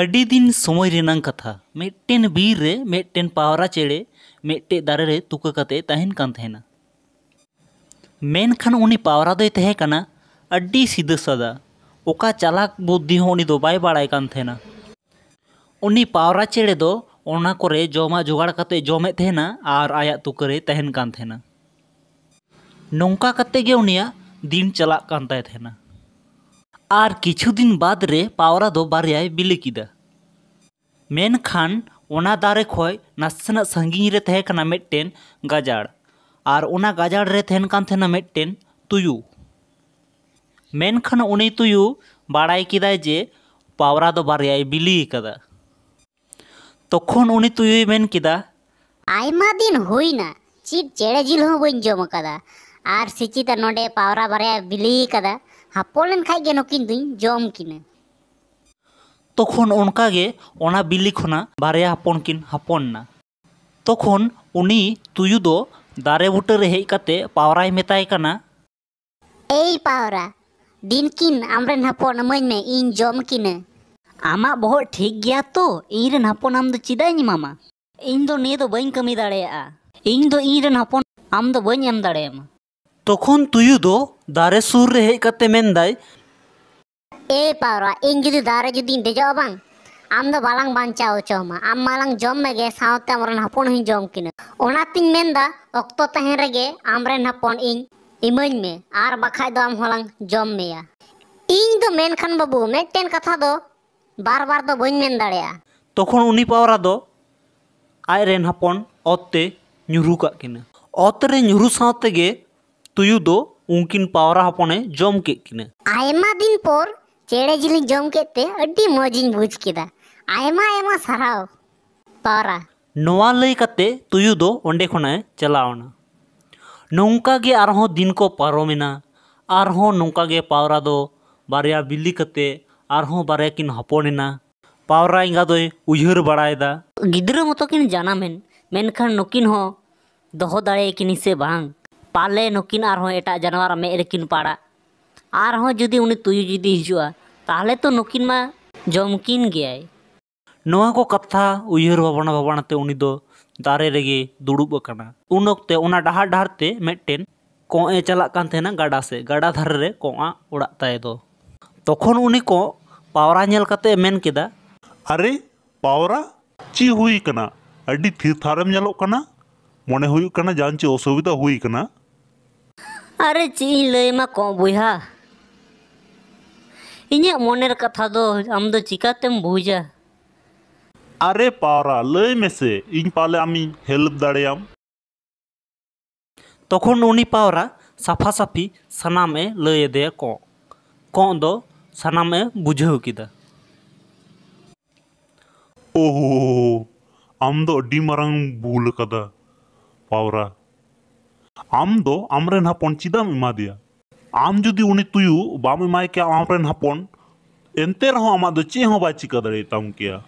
अड़ी दिन समय रेनांग कथा मिट्टेन बीर रे मिट्टेन पावरा चेड़े मिट्टे दारे रे तुका कते तहन कान तहना मेनखान उनी पावरा दोय तहे कना अड़ी सीधा सादा ओका चालाक बुद्धि हो उनी दो बाय बाड़ाय कान तहना उनी पावरा चेड़े दो ओना करे जोमा जोगाड़ कते जोमे तहना आर आया तुका रे तहन कान तहना नोंका कते गे उनिया दिन चलाक कान ताय तहना आर किछु दिन बाद रे पावरा दो बारियाय बिले किदा मेनखान ओना दारे खय नासना संगीन रे तहे कना मेटेन गाजाड़ आर ओना गाजाड़ रे तहन कान थेना मेटेन तुयु मेनखान उनी तुयु बाड़ाय किदाय जे पावरा दो बारियाय बिली कदा तखन उनी तुयु मेन किदा आयमा दिन होइना चीट चेड़े जिल हो बइन जोम कदा आर सिचिता नोडे पावरा बारियाय बिली कदा हापोलन खाई गे नोकिन दुई जोम किने तखन उनका गे ओना बिली खुना बारे हापन किन हापन ना तखन उनी तुयु दो दारे बुटे रे हेई कते पावराय मेताय कना एई पावरा दिन किन आमरेन हापन मई में इन जोम किने आमा बहुत ठीक गया तो इरेन हापन आम दो चिदाय नि मामा इन दो ने दो बइन कमी दाड़ेया इन दो इरेन हापन आम दो बइन एम दाड़ेया तखन तुयु दो दारे सुर रे हेई कते मेंदाय ए पावरा इन जुदी दारे जुदी देजो बांग आम दो बालांग बांचाओ चोमा आम मालांग जोम मेगे सावते आमरन हापन हिं जोम किने ओनातिन मेंदा ओक्तो तहें रेगे आमरन हापन इन इमज में आर बखाय दो आम होलांग जोम मेया इन दो मेनखान बाबू मेटेन कथा दो बार बार दो बइन मेन दाड़ेया तखन उनी पावरा दो आयरेन हापन ओते न्युरु का किने ओतरे न्युरु सावते गे तुयु दो उनकिन पावरा हपने जोम के किने आयमा दिन पर चेड़े जिली जोम केते अड्डी मौजिन बुझ केदा आयमा आयमा सराव पावरा नोवा लई कते तुयु दो ओंडे खने चलावना नोंका गे आरहो दिन को पारोमेना आरहो नोंका गे पावरा दो बारिया बिल्ली कते आरहो बारे किन हपनेना पावरा इंगा दोय उयहर बड़ायदा गिदरा मतो किन जानामेन मेनखान नोकिन हो दोहो दाड़े किन से बांग पाले नोकिन आर हो एटा जानवर में रेकिन पाड़ा आर हो जुदी उनी तुयु जुदी हिजुआ ताहले तो नोकिन मा जोमकिन गयाय नोआ को कथा उयहर भावना भावनाते उनी दो दारे रेगे दुड़ुब कना उनोकते उना डहार डहारते मेटेन कोए चला कान थेना गाडा से गाडा धारे रे कोआ उड़ा ताय दो तखन उनी को पावरा नेल कते मेन केदा अरे पावरा ची हुई कना अडी थीर थारम नेलो कना मने हुई कना जानची असुविधा हुई कना अरे चीज लय मा को बुहा इने मोनेर कथा दो हम दो चिकातेम बुझा अरे पारा लय में से इन पाले आमी हेल्प दाड़ेयाम तखन उनी पारा साफा साफी सनामे लय दे को कोन दो सनामे बुझो किदा ओहो हम दो डी मरंग भूल कदा पावरा आम दो आमरेन हापन चिदाम इमा दिया आम जुदी उनी तुयु बाम इमाय के आमरेन हापन एनते रहो आमा दो चे हो बाय चिका दड़े ताम किया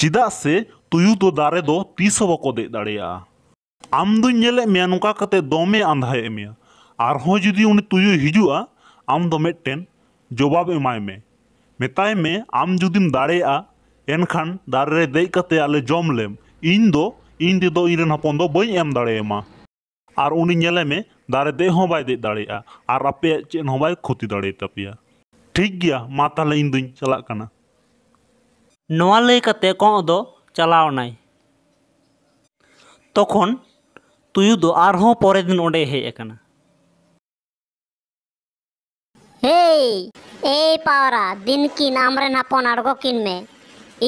चिदा से तुयु दो दारे दो तीस बको दे दड़ेया आम दो नेले मेनुका कते दोमे आंधाय में आर हो जुदी उनी तुयु हिजुआ आम दो मेटेन जवाब इमाय में मेताय में आम जुदीम दड़ेया एनखान दारे दे कते आले जोम लेम इन दो इन दे दो इरेन हापन दो बई एम दड़ेमा आर उनी नेले में दारे दे हो बाय दे दड़ेया आर आपे चेन हो बाय खुती दड़े तपिया ठीक गया मा ताले इन दुन चला कना नोवा ले कते को दो चलाव नाय तखन तुयु दो आर हो परे दिन ओडे हे एकना हे ए पावरा दिन की नाम रे नापन आड़गो किन में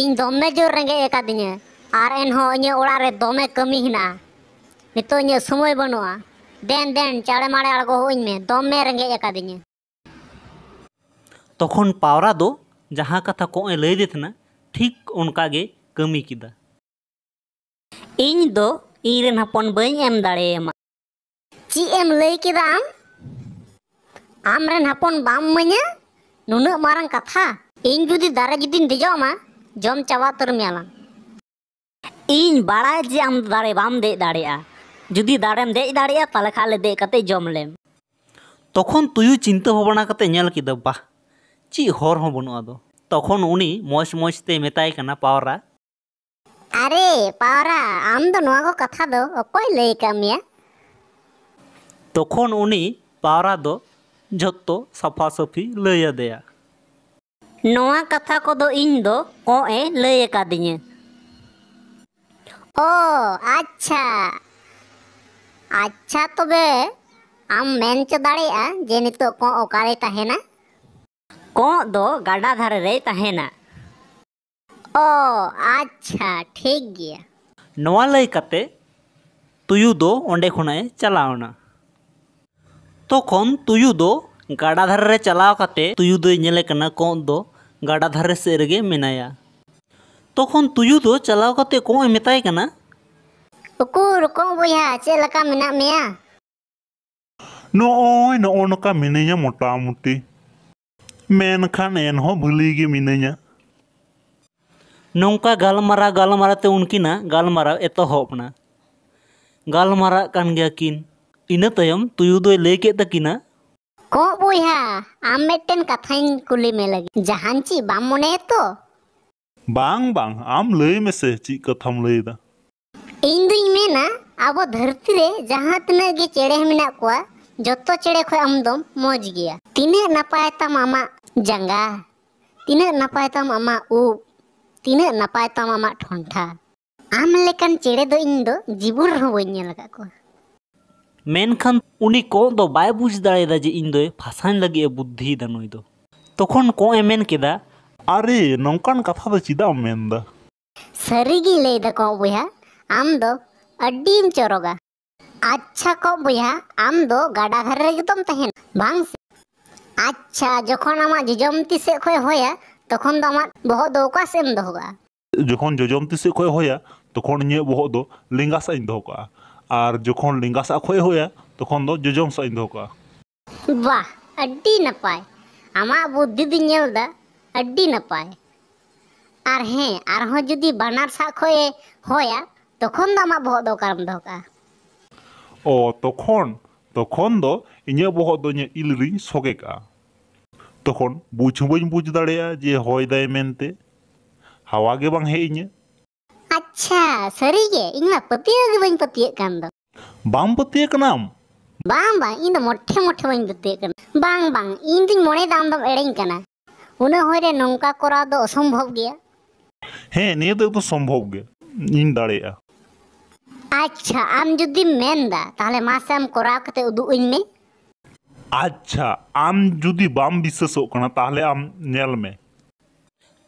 इन दोमे जोर रंगे एका दिने आर एन हो इने ओड़ा रे दोमे कमी हिना नितो ये समय बनुआ देन देन चाड़े माड़े आड़गो होइन में दम में रंगे एका दिने तखन पावरा दो जहां कथा को लई देतना ठीक उनका गे कमी किदा इन दो इरेन हपन बई एम दाड़ेमा ची एम लई किदा आम रेन हपन बाम मने नुनु मारंग कथा इन जुदी दारे जुदी देजोमा जम चावा तर मेला इन बाड़ा जे आम दारे बाम दे दाड़ेया जुदी दाड़ेम दे दाड़ेया ताले खाले दे कते जोम लेम तखन तुयु चिंता भावना कते नेल किदा बा ची हर हो बनुआ दो तखन उनी मौज मौजते मेताय कना, पावरा अरे पावरा आम दो नोआ को कथा दो ओकोय लई कामिया। तखन उनी पावरा दो जत्तो साफा साफी लई आदेया, नोआ कथा को दो इन दो ओए लई कादिने। ओ अच्छा अच्छा तबे आम मेन च दाड़ेया जे नितो को ओकारे ताहेना, को दो गाडा धारे रे ताहेना। ओ अच्छा ठीक गया। नोआ लई कते तुयु दो ओंडे खुनाए चलावना। तखन तुयु दो गाडा धारे रे चलाव कते तुयु दो नेले कना को दो गाडा धारे से रगे मेनाया। तखन तुयु दो चलाव कते को मेताय कना, उकुर को बुया चे लका मेना मेया। नोय नोय नका मेनेया मोटा मोटी, मेनखान एनहो भुली गे मिनेया। नौका गलमारा गलमारा ते उनकिना गलमारा एतोहबना, गलमारा कान गया किन। इना तयम तुयु दोय लेके तकिना, को बुया आम मेटेन कथाइन कुली में लगी जहांची बाम मोने तो। बांग बांग आम लय में से ची कथाम लयदा। इन दुई में ना आबो धरती रे जहां तना गे चेड़े मेना कोआ जत्तो चेड़े खय आम दम मौज गया। तिने नपाय ता मामा जंगा, तीना नपाय ता मामा उब, तीना नपाय ता मामा ठोंठा। आम लेकन चेड़े दो इन दो जीवन रो बन्या लगा को। मेनखान उनी को दो बाय बुझ दाड़ेदा जे इन दो भाषान लगे बुद्धि दनोय दो। तखन को एमेन केदा, अरे नंकान कथा दो चिदा मेनदा। सरीगी लेदा को बुया आम दो अड्डीम चरोगा। अच्छा को बुया आम दो गाडा घर रे जतम तहेन भांग। अच्छा जखन आमा जजमती से खय होया तखन दमा बहो दो का सेम दोगा। जखन जजमती से खय होया तखन ने बहो दो लिंगा सा इन दोगा, आर जखन लिंगा सा खय होया तखन दो जजम सा इन दोगा। वाह अड्डी नपाय आमा बुद्धि दि नेलदा, अड्डी नपाय। आर हे आर हो जदी बानार सा खय होया तखन दमा बहो दो काम दोगा। ओ तखन दो इने बहो दो ने इलरी सोगेका। तखन बुझ बई बुझ दाड़ेया जे होय दाय मेनते हवा गे बांग हे इने। अच्छा सरी गे इना पतिया गे बई पतिया कान दो। बाम पतिया कनाम, बाम बाम इन मोठे मोठे बई पतिया कन। बांग बांग इन दिन मोने दाम दम एड़ेन कना, उना होय रे नंका करा दो असंभव गया। हे ने तो संभव गे इन दाड़ेया। अच्छा आम जुदी मेनदा ताले मासेम करा कते उदु इन में। अच्छा आम जुदी बाम विश्वासो कना ताले आम नेल में।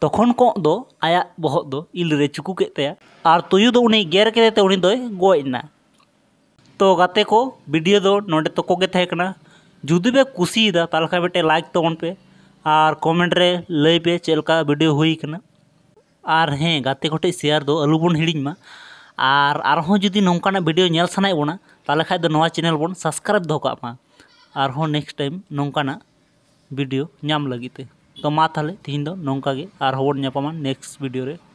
तखन को दो आया बहो दो इल रे चुकु केते आर तुयु दो उनी गेर केते ते उनी दोय गोयना। तो गाते को वीडियो दो नोडे तो को के थाय कना। जुदी बे कुसी दा तालखा बेटे लाइक तो ऑन पे आर कमेंट रे लई पे चेलका वीडियो हुई कना। आर हे गाते कोटे शेयर दो अलु बन हिड़िंग मा। आर आर हो जुदी नोंकाना वीडियो नेल सनाय बोना ताले खाय दो नवा चैनल बन सब्सक्राइब दो का मा। आर हो नेक्स्ट टाइम नोंकाना वीडियो ᱧᱟᱢ ᱞᱟᱹᱜᱤᱫ ᱛᱮ ᱛᱚ ᱢᱟ ᱛᱟᱦᱞᱮ ᱛᱤᱦᱤᱧ ᱫᱚ ᱱᱚᱝᱠᱟ ᱜᱮ ᱟᱨ ᱦᱚᱸ ᱵᱚᱱ ᱧᱟᱯᱟᱢᱟ ᱱᱮᱠᱥᱴ ᱵᱷᱤᱰᱤᱭᱳ ᱨᱮ।